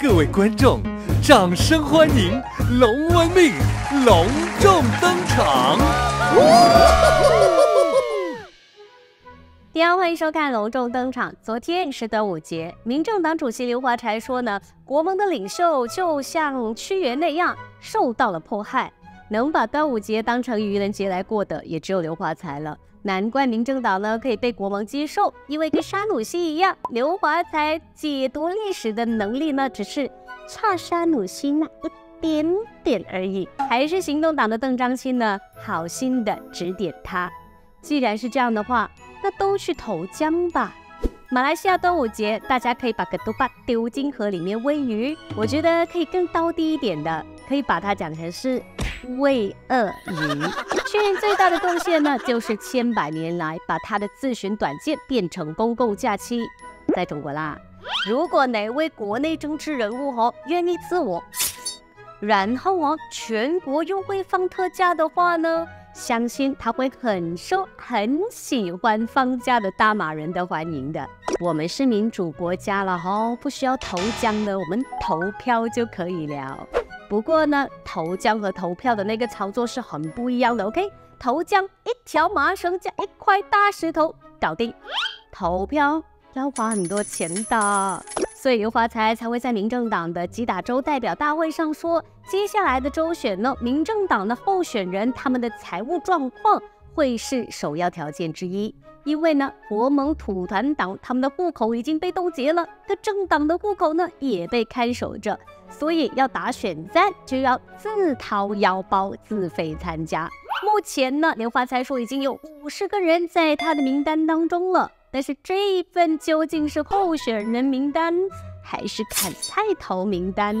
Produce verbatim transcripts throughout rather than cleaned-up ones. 各位观众，掌声欢迎龙文命隆重登场！大家欢迎收看《隆重登场》。昨天是端午节，民政党主席刘华才说呢，国盟的领袖就像屈原那样受到了迫害。 能把端午节当成愚人节来过的，也只有刘华才了。难怪民政党呢可以被国盟接受，因为跟沙努西一样，刘华才解读历史的能力呢，只是差沙努西那一点点而已。还是行动党的邓章钦呢，好心的指点他。既然是这样的话，那都去投江吧。 马来西亚端午节，大家可以把格杜巴丢进河里面喂鱼。我觉得可以更道地一点的，可以把它讲成是喂鳄鱼。屈原最大的贡献呢，就是千百年来把他的自寻短见变成公共假期，在中国啦。如果哪位国内政治人物哦愿意自我，然后哦全国又会放特假的话呢？ 相信他会很受、很喜欢放假的大马人的欢迎的。我们是民主国家了哦，不需要投江的，我们投票就可以了。不过呢，投江和投票的那个操作是很不一样的。OK， 投江一条麻绳加一块大石头搞定，投票要花很多钱的。 所以刘华才才会在民政党的吉打州代表大会上说，接下来的州选呢，民政党的候选人他们的财务状况会是首要条件之一，因为呢，国盟土团党他们的户口已经被冻结了，各政党的户口呢也被看守着，所以要打选战就要自掏腰包自费参加。目前呢，刘华才说已经有五十个人在他的名单当中了。 但是这一份究竟是候选人名单还是砍菜头名单，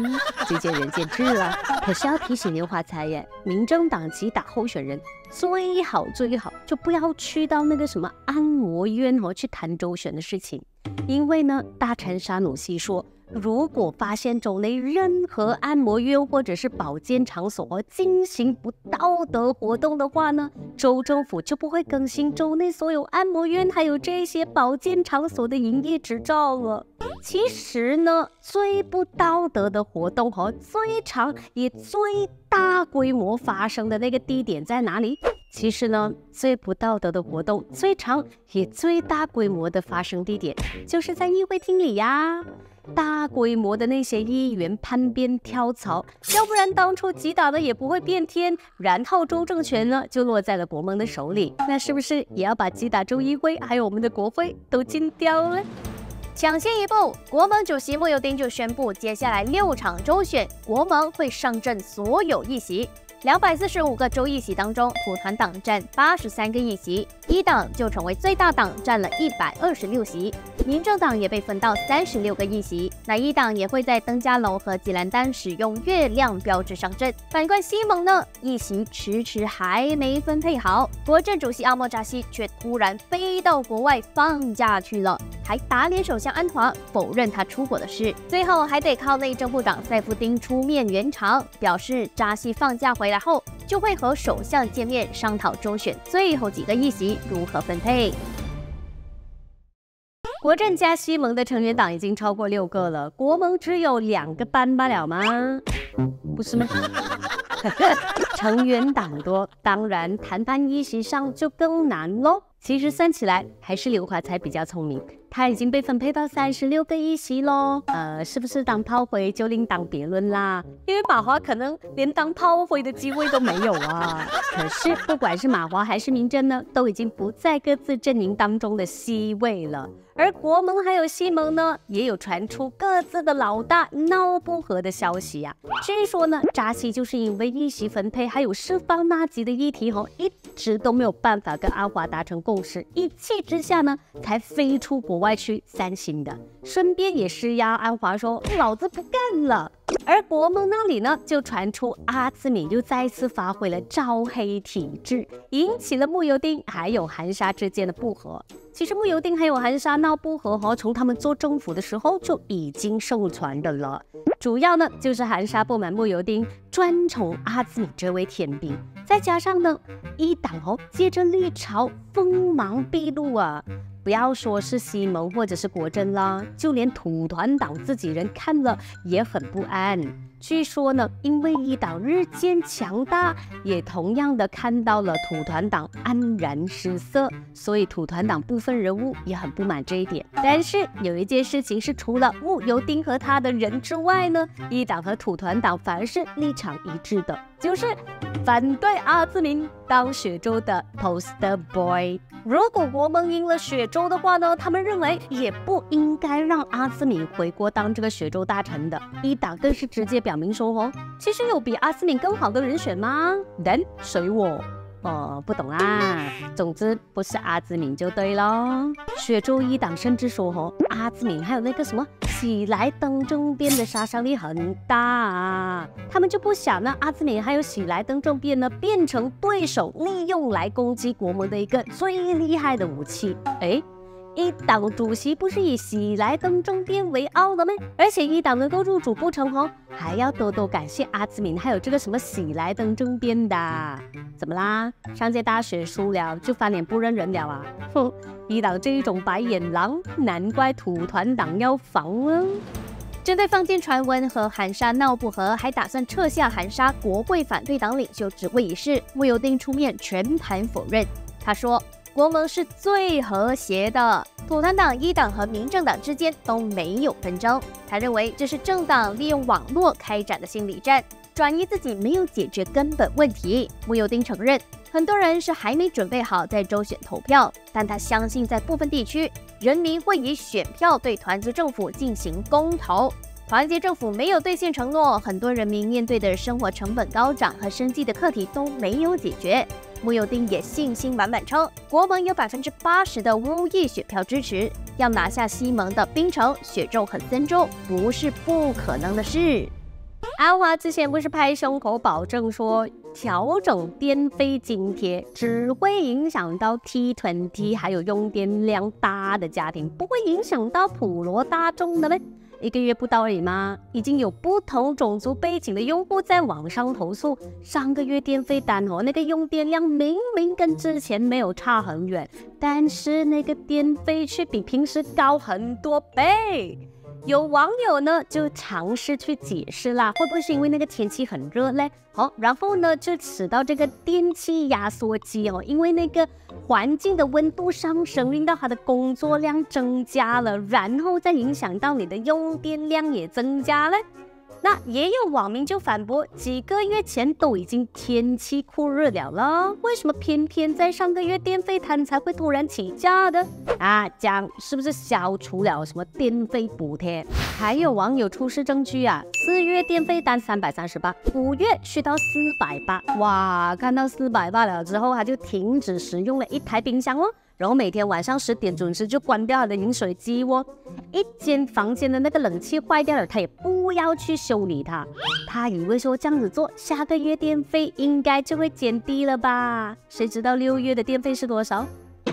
就见仁见智了。可是要提醒刘华才耶，民政党籍打候选人最好最好就不要去到那个什么安摩院哦去谈州选的事情，因为呢，大臣沙努西说，如果发现州内任何按摩院或者是保健场所而进行不道德活动的话呢，州政府就不会更新州内所有按摩院还有这些保健场所的营业执照了。其实呢，最不道德的活动和最长也最大规模发生的那个地点在哪里？ 其实呢，最不道德的活动、最长也最大规模的发生地点，就是在议会厅里呀。大规模的那些议员攀边跳槽，要不然当初击打的也不会变天，然后州政权呢就落在了国盟的手里。那是不是也要把击打州议会还有我们的国会都禁掉呢？ 抢先一步，国盟主席慕尤丁就宣布，接下来六场州选，国盟会上阵所有议席。 两百四十五个州议席当中，土团党占八十三个议席，一党就成为最大党，占了一百二十六席。民政党也被分到三十六个议席，那一党也会在登嘉楼和吉兰丹使用月亮标志上阵。反观西盟呢，议席迟迟还没分配好，国阵主席阿莫扎西却突然飞到国外放假去了，还打脸首相安华，否认他出国的事。最后还得靠内政部长塞夫丁出面圆场，表示扎西放假回来。 然后就会和首相见面，商讨州选最后几个议席如何分配。国阵加西盟的成员党已经超过六个了，国盟只有两个班罢了吗？不是吗？成员党多，当然谈判议席上就更难喽。其实算起来，还是刘华才比较聪明。 他已经被分配到三十六个议席喽，呃，是不是当炮灰就另当别论啦？因为马华可能连当炮灰的机会都没有啊。可是不管是马华还是民政呢，都已经不在各自阵营当中的 C 位了。而国盟还有西盟呢，也有传出各自的老大闹不和的消息呀、啊。据说呢，扎西就是因为议席分配还有释放纳吉的议题哦，一直都没有办法跟阿华达成共识，一气之下呢，才飞出国。 外区三星的，身边也是呀。安华说：“老子不干了。”而国盟那里呢，就传出阿兹敏又再次发挥了招黑体质，引起了慕尤丁还有韩沙之间的不和。其实慕尤丁还有韩沙闹不和哦，从他们做政府的时候就已经盛传的了。主要呢，就是韩沙不满慕尤丁专宠阿兹敏这位天兵，再加上呢，一党哦接着绿潮锋芒毕露啊。不要说是西蒙或者是国珍啦，就连土团岛自己人看了也很不安。据说呢，因为伊岛日渐强大，也同样的看到了土团党黯然失色，所以土团党部分人物也很不满这一点。但是有一件事情是，除了木游町和他的人之外呢，伊岛和土团党反而是立场一致的，就是反对阿兹明当雪州的 poster boy。 如果国盟赢了雪州的话呢，他们认为也不应该让阿兹敏回国当这个雪州大臣的。伊党更是直接表明说哦，其实有比阿兹敏更好的人选吗？人随我。 哦，不懂啦。总之不是阿兹敏就对咯。雪州一党甚至说哦，阿兹敏还有那个什么喜来登政变的杀伤力很大啊，他们就不想让阿兹敏还有喜来登政变呢变成对手，利用来攻击国盟的一个最厉害的武器。哎。 伊党主席不是以喜来登政变为傲的吗？而且伊党能够入主不成哦，还要多多感谢阿兹敏，还有这个什么喜来登政变的。怎么啦？上届大选输了就翻脸不认人了啊？哼，伊党这一种白眼狼，难怪土团党要防哦。 针对放箭传闻和韩沙闹不和，还打算撤下韩沙国会反对党领袖职位一事，木游町出面全盘否认。他说， 国盟是最和谐的，土团党、伊党和民政党之间都没有纷争。他认为这是政党利用网络开展的心理战，转移自己没有解决根本问题。木游町承认，很多人是还没准备好在州选投票，但他相信在部分地区，人民会以选票对团结政府进行公投。团结政府没有兑现承诺，很多人民面对的生活成本高涨和生计的课题都没有解决。 木游町也信心满满称，国盟有百分之八十的巫裔选票支持，要拿下西盟的槟城、雪州和森州不是不可能的事。阿华之前不是拍胸口保证说，调整电费津贴只会影响到 T 二十还有用电量大的家庭，不会影响到普罗大众的呗。 一个月不到而已吗？已经有不同种族背景的用户在网上投诉，上个月电费单哦，那个用电量明明跟之前没有差很远，但是那个电费却比平时高很多倍。有网友呢就尝试去解释啦，会不会是因为那个天气很热嘞？好，然后呢就扯到这个电气压缩机哦，因为那个环境的温度上升，令到它的工作量增加了，然后再影响到你的用电量也增加了。那也有网民就反驳，几个月前都已经天气酷热了了，为什么偏偏在上个月电费摊才会突然起价的？啊，讲是不是消除了什么电费补贴？还有网友出示证据啊，四月电费单三百三十八，五月去到四百八，哇，看到四百八了之后，他就停止使用了一台冰箱哦。 然后每天晚上十点准时就关掉他的饮水机哦，一间房间的那个冷气坏掉了，他也不要去修理它。他以为说这样子做，下个月电费应该就会减低了吧？谁知道六月的电费是多少？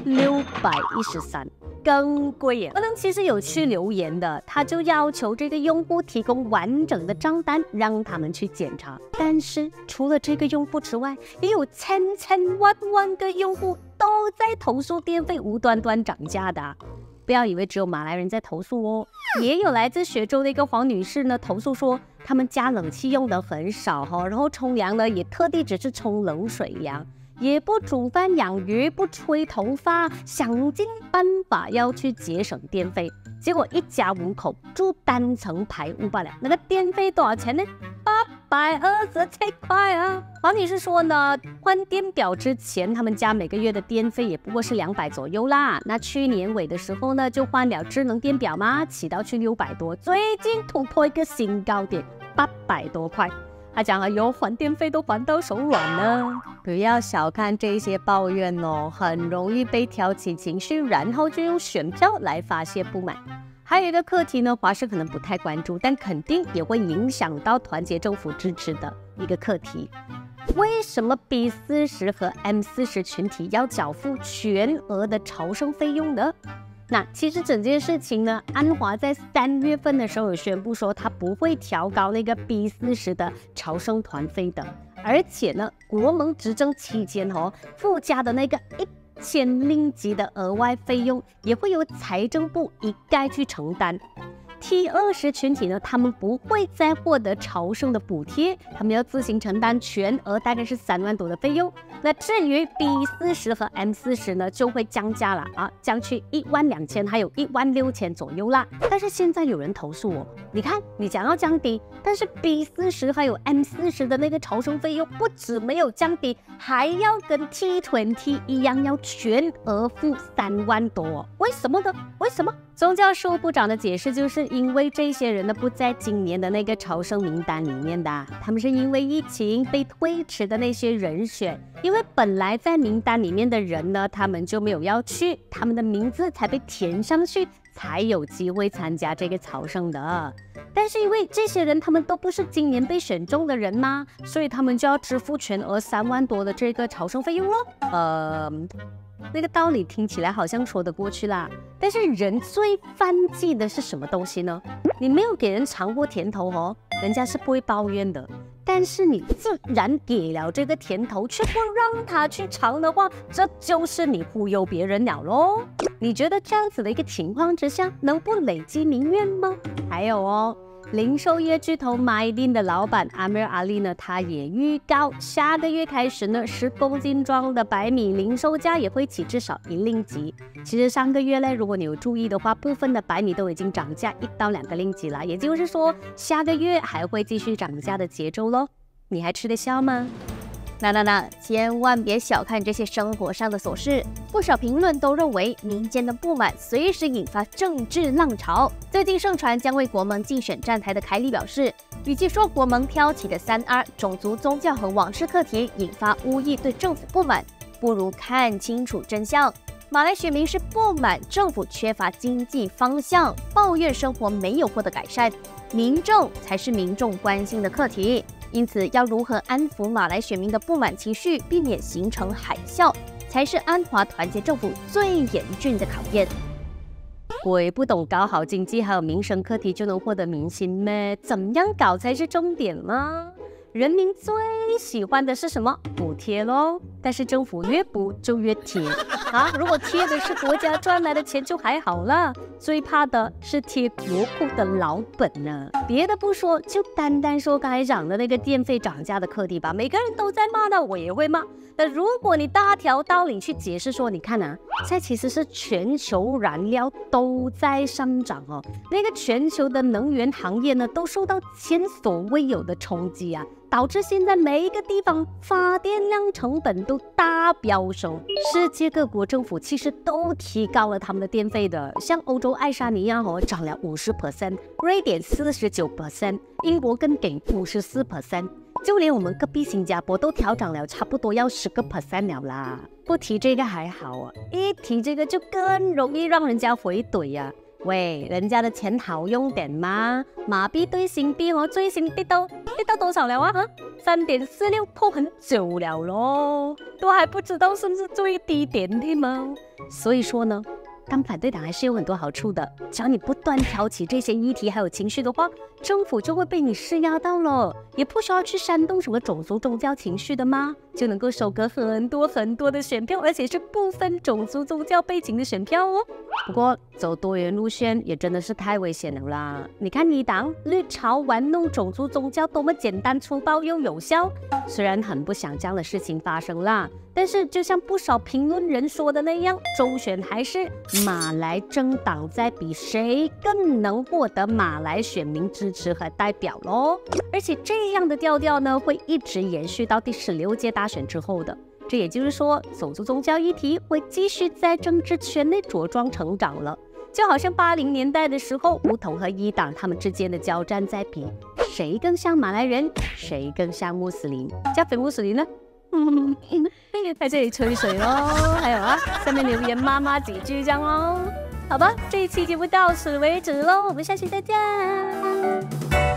六百一十三，更贵耶！我们其实有去留言的，他就要求这个用户提供完整的账单，让他们去检查。但是除了这个用户之外，也有千千万万个用户 都在投诉电费无端端涨价的、啊，不要以为只有马来人在投诉哦，也有来自雪州的一个黄女士呢投诉说，他们家冷气用的很少哈、哦，然后冲凉呢也特地只是冲冷水凉，也不煮饭养鱼，不吹头发，想尽办法要去节省电费，结果一家五口住单层排屋罢了，那个电费多少钱呢？ 八百二十七块啊！黄女士说呢，换电表之前，他们家每个月的电费也不过是两百左右啦。那去年尾的时候呢，就换了智能电表嘛，起到去六百多，最近突破一个新高点，八百多块。她讲啊，有还电费都还到手软了。不要小看这些抱怨哦，很容易被挑起情绪，然后就用选票来发泄不满。 还有一个课题呢，华社可能不太关注，但肯定也会影响到团结政府支持的一个课题。为什么 B 四十和 M 四十群体要缴付全额的超生费用呢？那其实整件事情呢，安华在三月份的时候有宣布说，他不会调高那个 B 四十的超生团费的，而且呢，国盟执政期间哦，附加的那个一。千令级的额外费用也会由财政部一概去承担。 T 二十 群体呢，他们不会再获得朝圣的补贴，他们要自行承担全额，大概是三万多的费用。那至于 B 四十 和 M 四十 呢，就会降价了啊，降去一万两千，还有一万六千左右啦。但是现在有人投诉我，你看你想要降低，但是 B 四十 还有 M 四十 的那个朝圣费用不止没有降低，还要跟 T 二十 一样，要全额付三万多。为什么呢？为什么？ 宗教事务部长的解释就是因为这些人呢不在今年的那个朝圣名单里面的，他们是因为疫情被推迟的那些人选，因为本来在名单里面的人呢，他们就没有要去，他们的名字才被填上去，才有机会参加这个朝圣的。但是因为这些人他们都不是今年被选中的人嘛，所以他们就要支付全额三万多的这个朝圣费用咯。呃。 那个道理听起来好像说得过去啦，但是人最犯忌的是什么东西呢？你没有给人尝过甜头哦，人家是不会抱怨的。但是你自然给了这个甜头，却不让他去尝的话，这就是你忽悠别人了咯。你觉得这样子的一个情况之下，能不累积民怨吗？还有哦。 零售业巨头 Mydin 的老板 Amir Ali 呢，他也预告下个月开始呢，十公斤装的白米零售价也会起至少一令吉。其实上个月呢，如果你有注意的话，部分的白米都已经涨价一到两个令吉了，也就是说下个月还会继续涨价的节奏咯。你还吃得消吗？ 那那那，千万别小看这些生活上的琐事。不少评论都认为，民间的不满随时引发政治浪潮。最近盛传将为国盟竞选站台的凯里表示，与其说国盟挑起的三 R 种族、宗教和往事课题引发巫裔对政府不满，不如看清楚真相。马来选民是不满政府缺乏经济方向，抱怨生活没有获得改善，民政才是民众关心的课题。 因此，要如何安抚马来选民的不满情绪，避免形成海啸，才是安华团结政府最严峻的考验。鬼不懂搞好经济还有民生课题就能获得民心咩？怎样搞才是重点呢？人民最喜欢的是什么？补贴咯。但是政府越补就越贴啊！如果贴的是国家赚来的钱就还好啦，最怕的是贴国库的老本呢。 别的不说，就单单说刚才讲的那个电费涨价的课题吧，每个人都在骂到，我也会骂。但如果你大条道理去解释说，你看啊，现在其实是全球燃料都在上涨哦，那个全球的能源行业呢，都受到前所未有的冲击啊，导致现在每一个地方发电量成本都大飙升。世界各国政府其实都提高了他们的电费的，像欧洲爱沙尼亚哦，涨了 百分之五十， 瑞典百分之四十九， 英国更给 百分之五十四， 就连我们隔壁新加坡都调涨了，差不多要百分之十 了啦。不提这个还好啊，一提这个就更容易让人家回怼呀、啊。喂，人家的钱好用点嘛，马币对新币哦，最新跌到跌到多少了啊？哈，三点四六破很久了咯，都还不知道是不是最低点的吗？所以说呢。 当反对党还是有很多好处的，只要你不断挑起这些议题还有情绪的话，政府就会被你施压到了，也不需要去煽动什么种族宗教情绪的嘛，就能够收割很多很多的选票，而且是不分种族宗教背景的选票哦。不过走多元路线也真的是太危险了啦！你看一党绿潮玩弄种族宗教多么简单粗暴又有效，虽然很不想这样的事情发生啦。 但是，就像不少评论人说的那样，周选还是马来政党在比谁更能获得马来选民支持和代表咯。而且这样的调调呢，会一直延续到第十六届大选之后的。这也就是说，种族宗教议题会继续在政治圈内茁壮成长了。就好像八零年代的时候，巫统和伊党他们之间的交战在比谁更像马来人，谁更像穆斯林，加菲穆斯林呢？ 嗯，在这里吹水咯，还有啊，下面留言妈妈几句这样咯，好吧，这一期节目到此为止咯，我们下期再见。